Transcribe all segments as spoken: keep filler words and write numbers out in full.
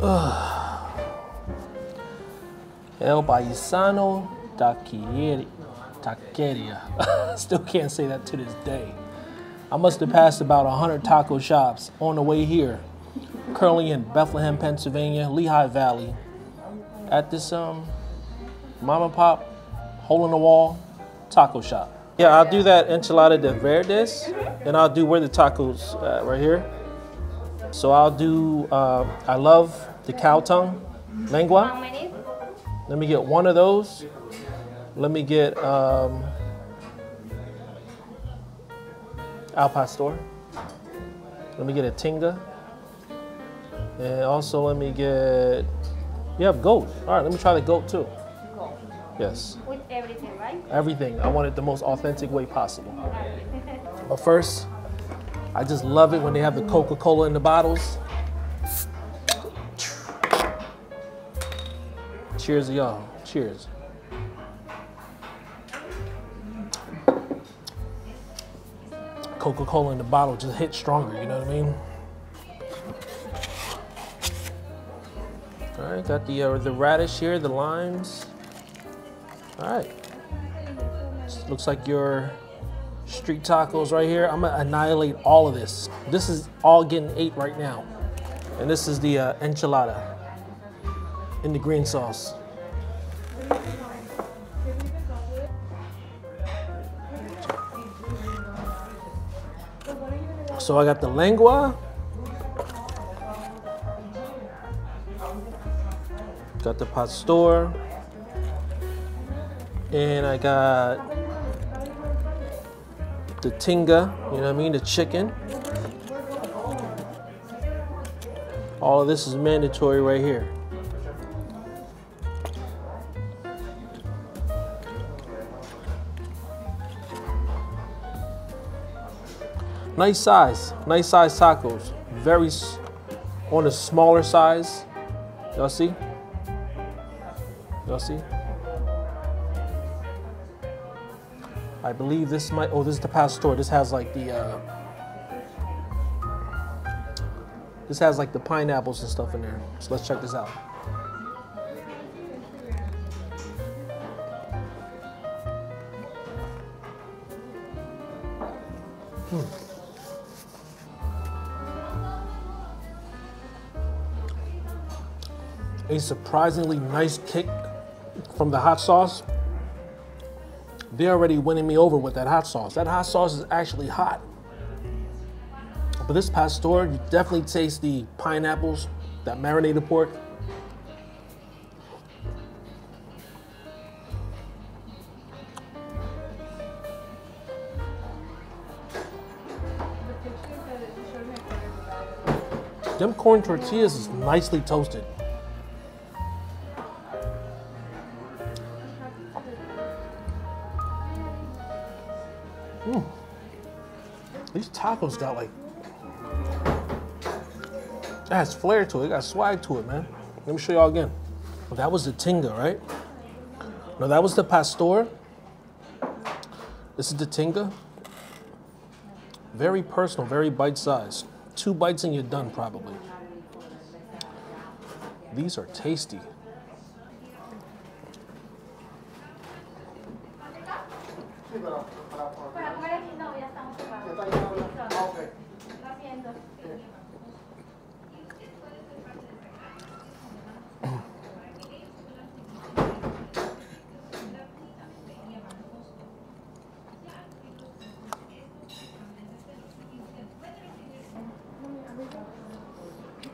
Uh, El Paisano Taqueria. Still can't say that to this day. I must have passed about one hundred taco shops on the way here, currently in Bethlehem, Pennsylvania, Lehigh Valley. At this um, mom and pop, hole in the wall taco shop. Yeah, I'll do that enchilada de verdes, and I'll do where the tacos uh, right here. So I'll do, uh, I love the cow tongue, lengua. Let me get one of those. Let me get um, al pastor. Let me get a tinga. And also let me get, you have goat. All right, let me try the goat too. Yes. With everything, right? Everything. I want it the most authentic way possible. But first, I just love it when they have the Coca-Cola in the bottles. Cheers to y'all. Cheers. Coca-Cola in the bottle just hits stronger, you know what I mean? All right, got the, uh, the radish here, the limes. All right, looks like your street tacos right here. I'm gonna annihilate all of this. This is all getting ate right now. And this is the uh, enchilada in the green sauce. So I got the lengua. Got the pastor. And I got the tinga, you know what I mean, the chicken. All of this is mandatory right here. Nice size, nice size tacos. Very on a smaller size. Y'all see? Y'all see? I believe this might, oh, this is the pastor. This has like the, uh, this has like the pineapples and stuff in there. So let's check this out. Hmm. A surprisingly nice kick from the hot sauce. They're already winning me over with that hot sauce. That hot sauce is actually hot. But this pastor, you definitely taste the pineapples, that marinated pork. Them corn tortillas is nicely toasted. These tacos got like, it has flair to it, it got swag to it, man. Let me show y'all again. Well, that was the tinga, right? No, that was the pastor. This is the tinga. Very personal, very bite-sized. Two bites and you're done, probably. These are tasty.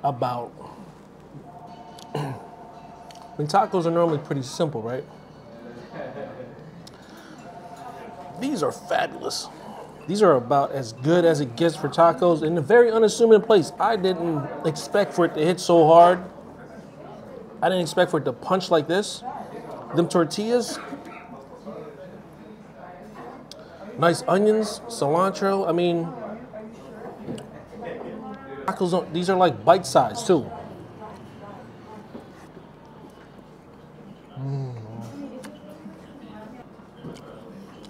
About, I mean, tacos are normally pretty simple, right? These are fabulous. These are about as good as it gets for tacos in a very unassuming place. I didn't expect for it to hit so hard. I didn't expect for it to punch like this. Them tortillas, nice onions, cilantro, I mean, tacos don't, these are like bite-sized too. Mm.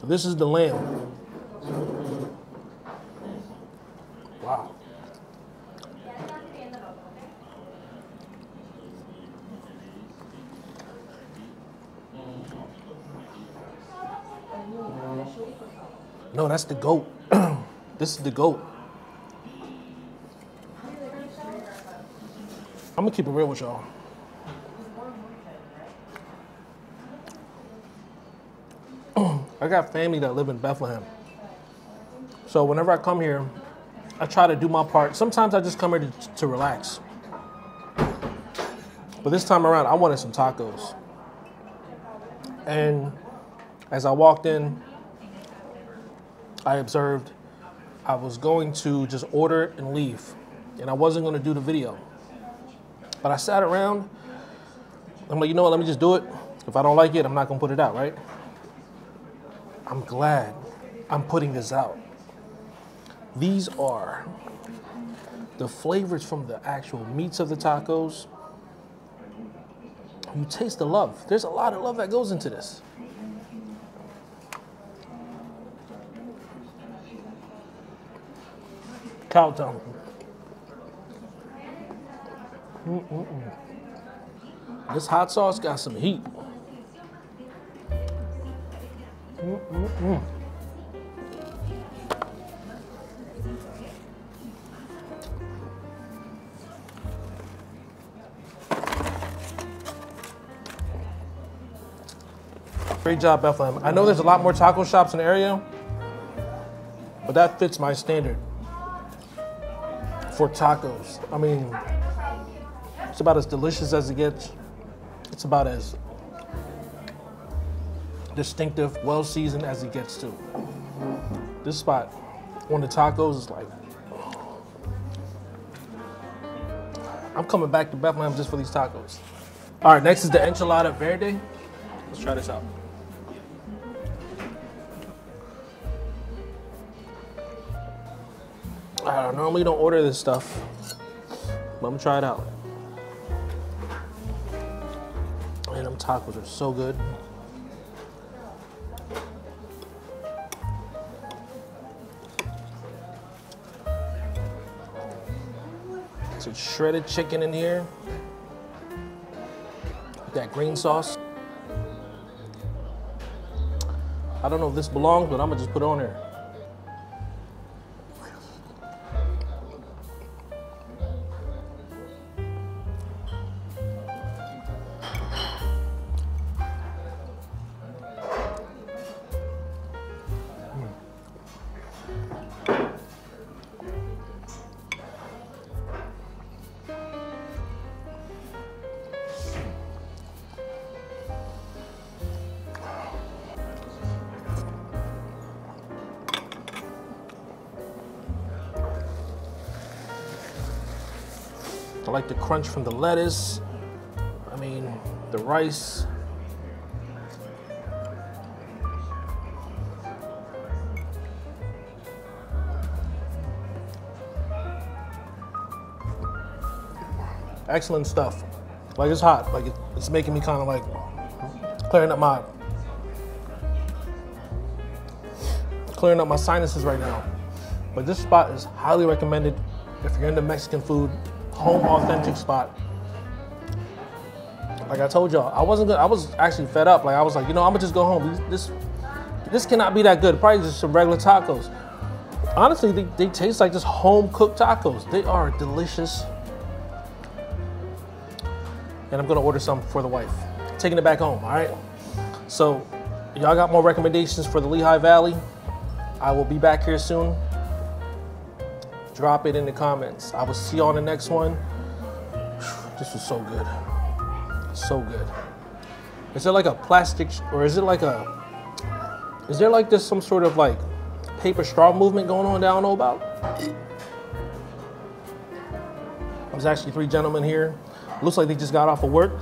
This is the lamb. Wow. No, that's the goat. This is the goat. I'm gonna keep it real with y'all. I got family that live in Bethlehem. So whenever I come here, I try to do my part. Sometimes I just come here to, to relax. But this time around, I wanted some tacos. And as I walked in, I observed I was going to just order and leave. And I wasn't going to do the video. But I sat around. I'm like, you know what? Let me just do it. If I don't like it, I'm not going to put it out, right? I'm glad I'm putting this out. These are the flavors from the actual meats of the tacos. You taste the love. There's a lot of love that goes into this. Cow tongue. Mm-mm-mm. This hot sauce got some heat. Mm-mm-mm. Great job, Bethlehem. I know there's a lot more taco shops in the area, but that fits my standard for tacos. I mean, it's about as delicious as it gets. It's about as distinctive, well-seasoned as it gets too. This spot, on the tacos, is like, I'm coming back to Bethlehem just for these tacos. All right, next is the enchilada verde. Let's try this out. I normally don't order this stuff, but I'm gonna try it out. Man, them tacos are so good. Some shredded chicken in here. That green sauce. I don't know if this belongs, but I'm gonna just put it on here. I like the crunch from the lettuce. I mean, the rice. Excellent stuff. Like, it's hot. Like, it, it's making me kind of like clearing up my clearing up my sinuses right now. But this spot is highly recommended if you're into Mexican food. Home authentic spot. Like I told y'all, I wasn't good. I was actually fed up. Like I was like, you know, I'm gonna just go home. This, this cannot be that good. Probably just some regular tacos. Honestly, they, they taste like just home cooked tacos. They are delicious. And I'm gonna order some for the wife. Taking it back home. All right. So, y'all got more recommendations for the Lehigh Valley? I will be back here soon. Drop it in the comments. I will see you on the next one. This was so good. So good. Is it like a plastic, or is it like a, is there like this some sort of like paper straw movement going on that I don't know about? There's actually three gentlemen here. Looks like they just got off of work.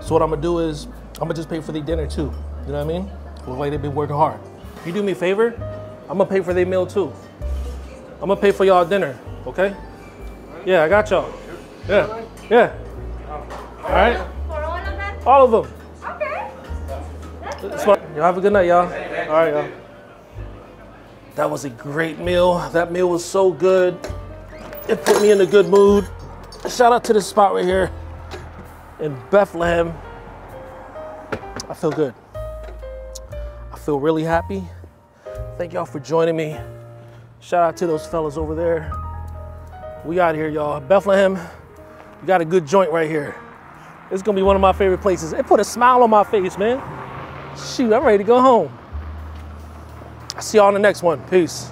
So what I'm gonna do is, I'm gonna just pay for their dinner too. You know what I mean? Look like they've been working hard. If you do me a favor, I'm gonna pay for their meal too. I'm gonna pay for y'all dinner, okay? Yeah, I got y'all. Yeah, yeah. All right? For all of them? All of them. Okay. That's fine. Y'all have a good night, y'all. All right, y'all. That was a great meal. That meal was so good. It put me in a good mood. Shout out to this spot right here in Bethlehem. I feel good. I feel really happy. Thank y'all for joining me. Shout out to those fellas over there. We out here, y'all. Bethlehem, you got a good joint right here. It's gonna be one of my favorite places. It put a smile on my face, man. Shoot, I'm ready to go home. I'll see y'all on the next one. Peace.